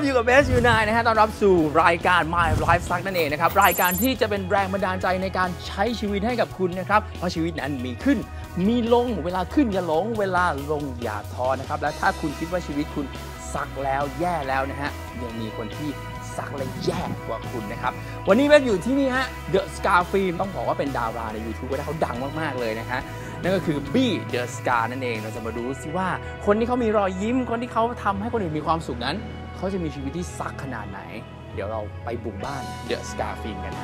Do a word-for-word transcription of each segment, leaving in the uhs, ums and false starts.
ครับอยู่กับเบสยูไนนะฮะต้อนรับสู่รายการ My Life Sucks นั่นเองนะครับรายการที่จะเป็นแรงบันดาลใจในการใช้ชีวิตให้กับคุณนะครับเพราะชีวิตนั้นมีขึ้นมีลงเวลาขึ้นอย่าหลงเวลาลงอย่าท้อนะครับและถ้าคุณคิดว่าชีวิตคุณซักแล้วแย่แล้วนะฮะยังมีคนที่ซักและแย่กว่าคุณนะครับวันนี้เบสอยู่ที่นี่ฮะ The Scar Film ต้องบอกว่าเป็นดาราใน YouTube และเขาดังมากๆเลยนะฮะนั่นก็คือบี้เดอะสกานั่นเองเราจะมาดูซิว่าคนที่เขามีรอยยิ้มคนที่เขาทำให้คนอื่นมีความสุขนั้นเขาจะมีชีวิตที่ซักขนาดไหนเดี๋ยวเราไปบุกบ้านเดอะสกาฟิล์มกัน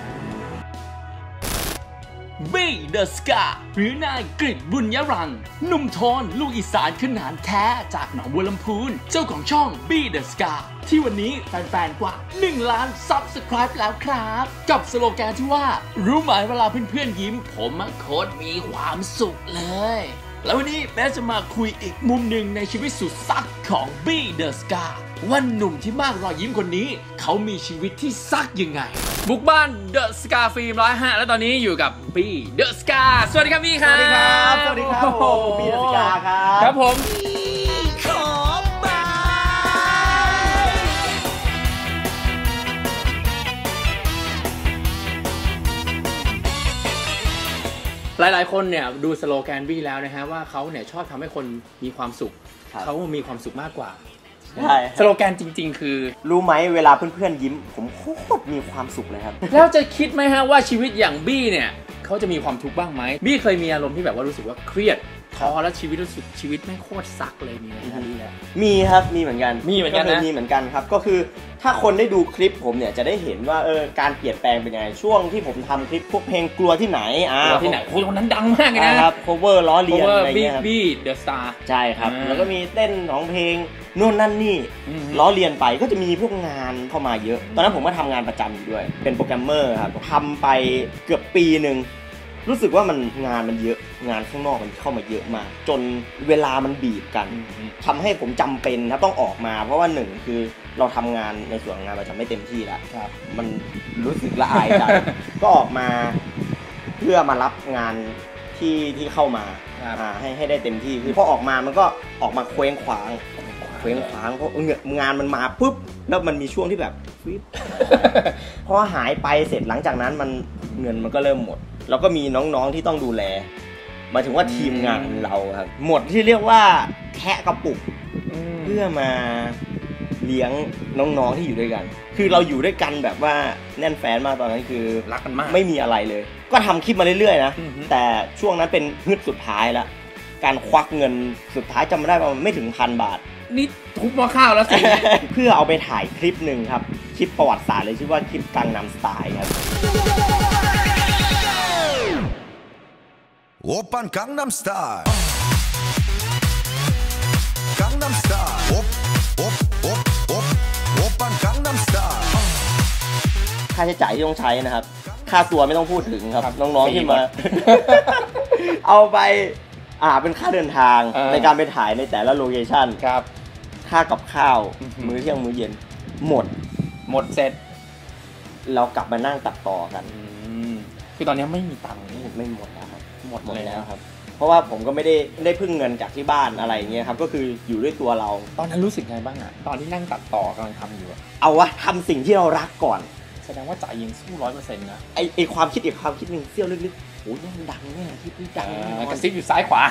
บี้เดอะสกาหรือนายกฤษบุญยรังหนุ่มทอนลูกอีสานขึ้นหานแท้จากหนองบัวลำพูนเจ้าของช่องบี้เดอะสกาที่วันนี้แฟนๆกว่าหนึ่งล้านซับสไครป์แล้วครับกับสโลแกนที่ว่ารู้ไหมเวลาเพื่อนๆยิ้มผมมักโคตรมีความสุขเลยแล้ววันนี้แม้จะมาคุยอีกมุมหนึ่งในชีวิตสุดซักของบี้เดอะสกาว่าหนุ่มที่มากรอยยิ้มคนนี้เขามีชีวิตที่ซักยังไงบุกบ้านเดอะสกาฟิล์มร้อยห้าแล้วตอนนี้อยู่กับบี้เดอะสกาสวัสดีครับบี้ครับสวัสดีครับสวัสดีครับโอ้บี้เดอะสกาครับครับผมหลายๆคนเนี่ยดูสโลแกนบี้แล้วนะฮะว่าเขาเนี่ยชอบทำให้คนมีความสุขเขามีความสุขมากกว่าสโลแกนจริงๆคือรู้ไหมเวลาเพื่อนๆยิ้มผมโคตรมีความสุขเลยครับแล้วจะคิดไหมฮะว่าชีวิตอย่างบี้เนี่ยเขาจะมีความทุกข์บ้างไหมบี้เคยมีอารมณ์ที่แบบว่ารู้สึกว่าเครียดท้อแล้วชีวิตรู้สึกชีวิตไม่โคตรซักเลยมีไหมครับมีครับมีเหมือนกันมีเหมือนกันนะมีเหมือนกันครับก็คือถ้าคนได้ดูคลิปผมเนี่ยจะได้เห็นว่าเออการเปลี่ยนแปลงเป็นยังไงช่วงที่ผมทำคลิปพวกเพลงกลัวที่ไหนอ่าที่ไหนคนนั้นดังมากเลยนะครับ cover ล้อเลียนอะไรเงี้ยครับ บี้เดอะสตาร์ใช่ครับแล้วก็มีเต้นของเพลงนู่นนั่นนี่ล้อเลียนไปก็จะมีพวกงานเข้ามาเยอะตอนนั้นผมก็ทำงานประจำอยู่ด้วยเป็นโปรแกรมเมอร์ครับทำไปเกือบปีหนึ่งรู้สึกว่ามันงานมันเยอะงานข้างนอกมันเข้ามาเยอะมากจนเวลามันบีบกันทำให้ผมจำเป็นนะต้องออกมาเพราะว่าหนึ่งคือเราทำงานในส่วนงานเราจะไม่เต็มที่แล้วมันรู้สึกละอายใจก็ออกมาเพื่อมารับงานที่ที่เข้ามาให้ให้ได้เต็มที่คือพอออกมามันก็ออกมาเคว้งขวางเคว้งขวางเพราะงานมันมาปุ๊บแล้วมันมีช่วงที่แบบพอหายไปเสร็จหลังจากนั้นมันเงินมันก็เริ่มหมดเราก็มีน้องๆที่ต้องดูแลมาถึงว่าทีมงานเราครับหมดที่เรียกว่าแคะกระปุกเพื่อมาเลี้ยงน้องๆที่อยู่ด้วยกันคือเราอยู่ด้วยกันแบบว่าแน่นแฟนมากตอนนั้นคือรักกันมากไม่มีอะไรเลยก็ทำคลิปมาเรื่อยๆนะแต่ช่วงนั้นเป็นฮึดสุดท้ายละการควักเงินสุดท้ายจำไม่ได้ว่าไม่ถึงพันบาทนี่ทุบหม้อข้าวแล้วสิ เพื่อเอาไปถ่ายคลิปหนึ่งครับคลิปประวัติศาสตร์เลยชื่อว่าคลิปกังนัมสไตล์ครับโอปันกังนัมสไตล์กังนัมสไตล์โอปโอปโอปโอปโอปันกังนัมสไตล์ค่าใช้จ่ายที่ต้องใช้นะครับค่าตัวไม่ต้องพูดถึงครับน้องๆที่มาเอาไปอ่าเป็นค่าเดินทางในการไปถ่ายในแต่ละโลเคชั่นครับค่ากับข้าวมื้อเที่ยงมื้อเย็นหมดหมดเสร็จเรากลับมานั่งตัดต่อกันคือตอนนี้ไม่มีตังค์ไม่หมดแล้วครับหมดหมดแล้วครับเพราะว่าผมก็ไม่ได้ได้พึ่งเงินจากที่บ้านอะไรเงี้ยครับก็คืออยู่ด้วยตัวเราตอนนั้นรู้สึกไงบ้างอ่ะตอนที่นั่งตัดต่อกำลังทำอยู่เอาวะทำสิ่งที่เรารักก่อนแสดงว่าจ่ายยิงสู้ร้อยเปอร์เซ็นต์นะไอไอความคิดอีกความคิดหนึ่งเซี่ยวลึกๆโอ้ยดังเนี่ยคลิปนี้ดังกระซิบอยู่ซ้ายขวา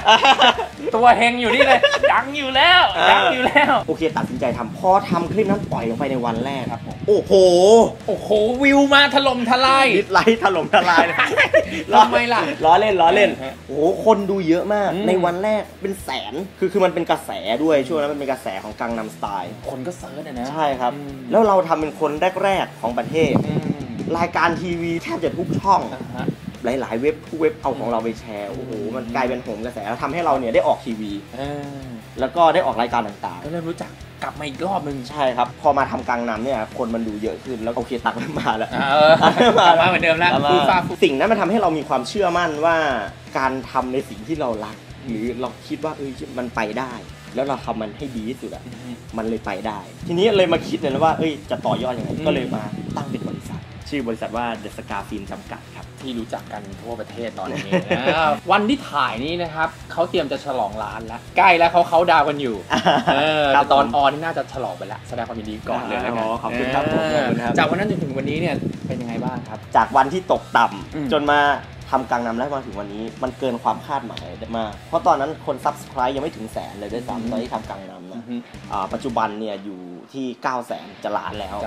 ตัวเฮงอยู่นี่เลยดังอยู่แล้วดังอยู่แล้วโอเคตัดสินใจทำพอทำคลิปนั้นปล่อยลงไปในวันแรกครับโอ้โหโอ้โหวิวมาถล่มทลายดิสไลค์ถล่มทลายล้อไม่ล่ะล้อเล่นล้อเล่นโอ้โหคนดูเยอะมากในวันแรกเป็นแสนคือคือมันเป็นกระแสด้วยช่วงนั้นมันเป็นกระแสของกังนัมสไตล์คนก็เซิร์ชนะใช่ครับแล้วเราทำเป็นคนแรกๆของประเทศรายการทีวีแทบจะทุกช่องหลายๆเว็บทุกเว็บเอาของเราไปแชร์โอ้โหมันกลายเป็นโหมกระแสแล้วทำให้เราเนี่ยได้ออกทีวีแล้วก็ได้ออกรายการต่างๆก็เริ่มรู้จักกลับมาอีกรอบนึงใช่ครับพอมาทำกังนัมเนี่ยคนมันดูเยอะขึ้นแล้วโอเคตังมาแล้วมาเหมือนเดิมแล้วสิ่งนั้นมันทำให้เรามีความเชื่อมั่นว่าการทำในสิ่งที่เรารักหรือเราคิดว่าเออมันไปได้แล้วเราทำมันให้ดีที่สุดอ่ะมันเลยไปได้ทีนี้เลยมาคิดเลยนะว่าเอ้ยจะต่อยอดยังไงก็เลยมาตั้งเป็นบริษัท ชื่อบริษัทว่าเดอะสกาฟิล์มจำกัดครับที่รู้จักกันทั่วประเทศตอนนี้นะวันที่ถ่ายนี้นะครับเขาเตรียมจะฉลองร้านแล้วใกล้แล้วเขาเขาดาวกันอยู่ตอนออนน่าจะฉลองไปแล้วแสดงความยินดีก่อนเลยแล้วกันขอบคุณครับผมจากวันนั้นจนถึงวันนี้เนี่ยเป็นยังไงบ้างครับจากวันที่ตกต่ำจนมาทำกลางนำแล้วมาถึงวันนี้มันเกินความคาดหมายมากเพราะตอนนั้นคน Subscribe ยังไม่ถึงแสนเลยด้วยซ้ำตอนที่ทำกลางนำนะปัจจุบันเนี่ยอยู่ที่เก้าแสนจะล้านแล้ว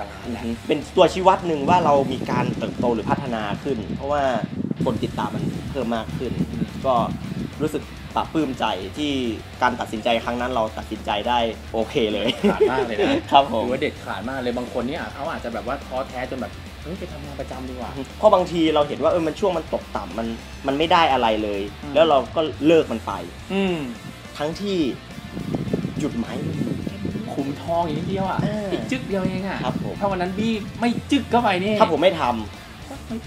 เป็นตัวชี้วัดหนึ่งว่าเรามีการเติบโตหรือพัฒนาขึ้นเพราะว่าคนติดตามมันเพิ่มมากขึ้นก็รู้สึกปลาปลื้มใจที่การตัดสินใจครั้งนั้นเราตัดสินใจได้โอเคเลยขาดมากเลยนะครับผมถือว่าเด็ดขาดมากเลยบางคนนี่เขาอาจจะแบบว่าท้อแท้จนแบบไปทำงานประจำดีกว่าเพราะบางทีเราเห็นว่าเออมันช่วงมันตกต่ำมันมันไม่ได้อะไรเลยแล้วเราก็เลิกมันไปทั้งที่จุดหมายขุมทองอย่างเดียวอ่ะอีกจึ๊กเดียวเองอ่ะถ้าวันนั้นบี้ไม่จึ๊กเข้าไปนี่ถ้าผมไม่ทำไม่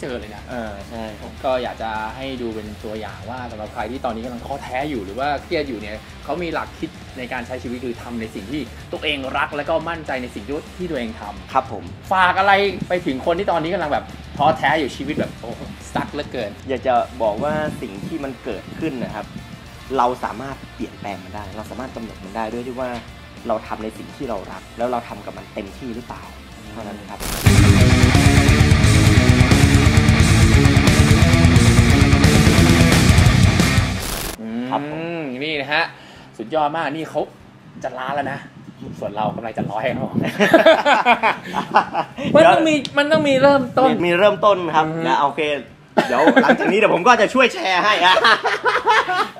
เจอเลยนะเออใช่ก็อยากจะให้ดูเป็นตัวอย่างว่าสำหรับใครที่ตอนนี้กำลังท้อแท้อยู่หรือว่าเครียดอยู่เนี่ยเขามีหลักคิดในการใช้ชีวิตคือทำในสิ่งที่ตัวเองรักและก็มั่นใจในสิ่งที่ตัวเองทำครับผมฝากอะไรไปถึงคนที่ตอนนี้กำลังแบบท้อแท้อยู่ชีวิตแบบโอ้สักเหลือเกินอยากจะบอกว่าสิ่งที่มันเกิดขึ้นนะครับเราสามารถเปลี่ยนแปลงมันได้เราสามารถกำหนดมันได้ด้วยที่ว่าเราทำในสิ่งที่เรารักแล้วเราทำกับมันเต็มที่หรือเปล่าเท่านั้นครับนี่นะฮะสุดยอดมากนี่เขาจะล้านแล้วนะส่วนเรากำลังจะร้อยแล้วมันต้องมีมันต้องมีเริ่มต้นมีเริ่มต้นครับนะโอเคเดี๋ยวหลังจากนี้เดี๋ยวผมก็จะช่วยแชร์ให้นะ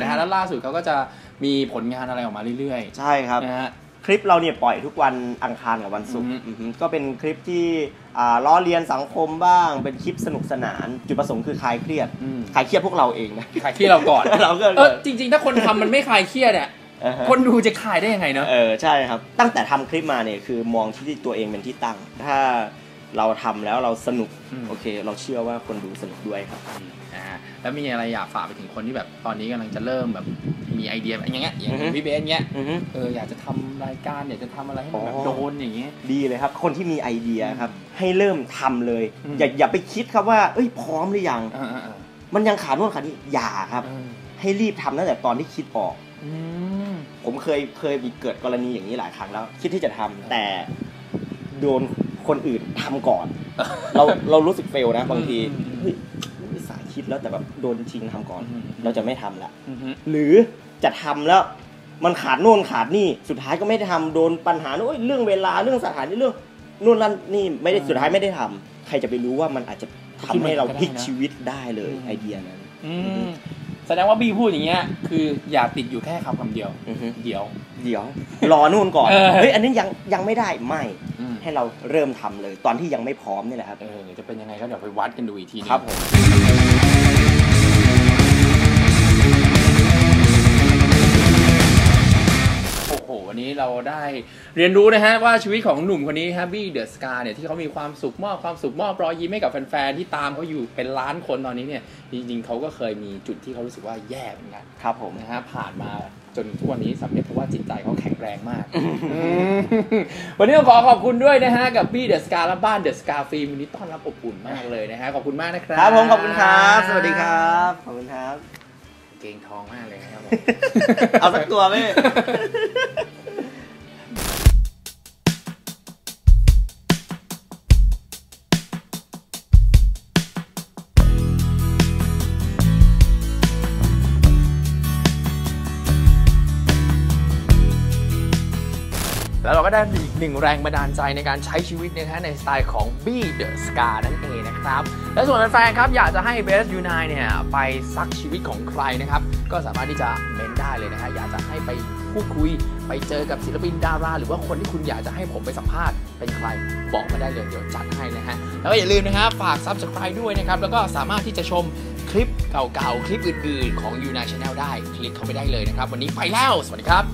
นะฮะแล้วล่าสุดเขาก็จะมีผลงานอะไรออกมาเรื่อยๆใช่ครับนะฮะคลิปเราเนี่ยปล่อยทุกวันอังคารกับวันศุกร์ก็เป็นคลิปที่ล้อเลียนสังคมบ้างเป็นคลิปสนุกสนานจุดประสงค์คือคลายเครียดคลายเครียดพวกเราเองนะคลายเครียดเราก่อนเราก็เออจริงๆถ้าคนทำมันไม่คลายเครียดเนี่ยคนดูจะคลายได้ยังไงเนาะเออใช่ครับตั้งแต่ทำคลิปมาเนี่ยคือมองที่ตัวเองเป็นที่ตั้งถ้าเราทำแล้วเราสนุกโอเคเราเชื่อว่าคนดูสนุกด้วยครับอ่าแล้วมีอะไรอยากฝากไปถึงคนที่แบบตอนนี้กำลังจะเริ่มแบบมีไอเดียอย่างเงี้ยอย่างพี่เบนเงี้ยเอออยากจะทำรายการอยากจะทำอะไรให้มันแบบโดนอย่างเงี้ยดีเลยครับคนที่มีไอเดียครับให้เริ่มทำเลยอย่าอย่าไปคิดครับว่าเอ้ยพร้อมหรือยังมันยังขาดนู่นขาดนี่อย่าครับให้รีบทำตั้งแต่ตอนที่คิดออกผมเคยเคยมีเกิดกรณีอย่างนี้หลายครั้งแล้วคิดที่จะทำแต่โดนคนอื่นทำก่อนเราเรารู้สึกเฟลนะบางทีสายคิดแล้วแต่แบบโดนชิงทำก่อนเราจะไม่ทำละหรือจะทำแล้วมันขาดโน่นขาดนี่สุดท้ายก็ไม่ได้ทำโดนปัญหาโอ้ยเรื่องเวลาเรื่องสถานที่เรื่องนู่นนั่นนี่ไม่ได้สุดท้ายไม่ได้ทำใครจะไปรู้ว่ามันอาจจะทำให้เราพลิกชีวิตได้เลยไอเดียนั้นแสดงว่าบี้พูดอย่างเงี้ยคืออย่าติดอยู่แค่คำคำเดียวเดี๋ยวเดี๋ยวรอนู่นก่อนเฮ้ยอันนี้ยังยังไม่ได้ไม่ให้เราเริ่มทำเลยตอนที่ยังไม่พร้อมนี่แหละครับเออจะเป็นยังไงก็เดี๋ยวไปวัดกันดูอีกทีครับผมโอ้โหวันนี้เราได้เรียนรู้นะฮะว่าชีวิตของหนุ่มคนนี้ฮะบี้เดอะสกาเนี่ยที่เขามีความสุขมอบความสุขมอบรอยยิ้มให้กับแฟนๆที่ตามเขาอยู่เป็นล้านคนตอนนี้เนี่ยจริงๆเขาก็เคยมีจุดที่เขารู้สึกว่าแย่เหมือนกันครับผมนะฮะผ่านมาจนทุกวันนี้สำเร็จเพราะว่าจิตใจเขาแข็งแรงมาก วันนี้ต้องขอขอบคุณด้วยนะฮะกับบี้เดอะสกาและบ้านเดอะสกาฟิล์มวันนี้ต้อนรับอบอุ่นมากเลยนะฮะขอบคุณมากนะครับครับผมขอบคุณครับสวัสดีครับขอบคุณครับเก่งทองมากเลยนะครับผม เอาสักตัวไหมแล้วเราก็ได้อีกหนึ่งแรงบันดาลใจในการใช้ชีวิตนะฮะในสไตล์ของ บี้เดอะสกานั่นเองนะครับและส่วนแฟนๆครับอยากจะให้ Best You ไนน์เนี่ยไปซักชีวิตของใครนะครับก็สามารถที่จะเมนได้เลยนะฮะอยากจะให้ไปพูดคุยไปเจอกับศิลปินดาราหรือว่าคนที่คุณอยากจะให้ผมไปสัมภาษณ์เป็นใครบอกมาได้เลยเดี๋ยวจัดให้นะฮะแล้วก็อย่าลืมนะฮะฝาก Subscribe ด้วยนะครับแล้วก็สามารถที่จะชมคลิปเก่าๆคลิปอื่นๆของ ยู ไนน์ Channel ได้คลิกเข้าไปได้เลยนะครับวันนี้ไปแล้วสวัสดีครับ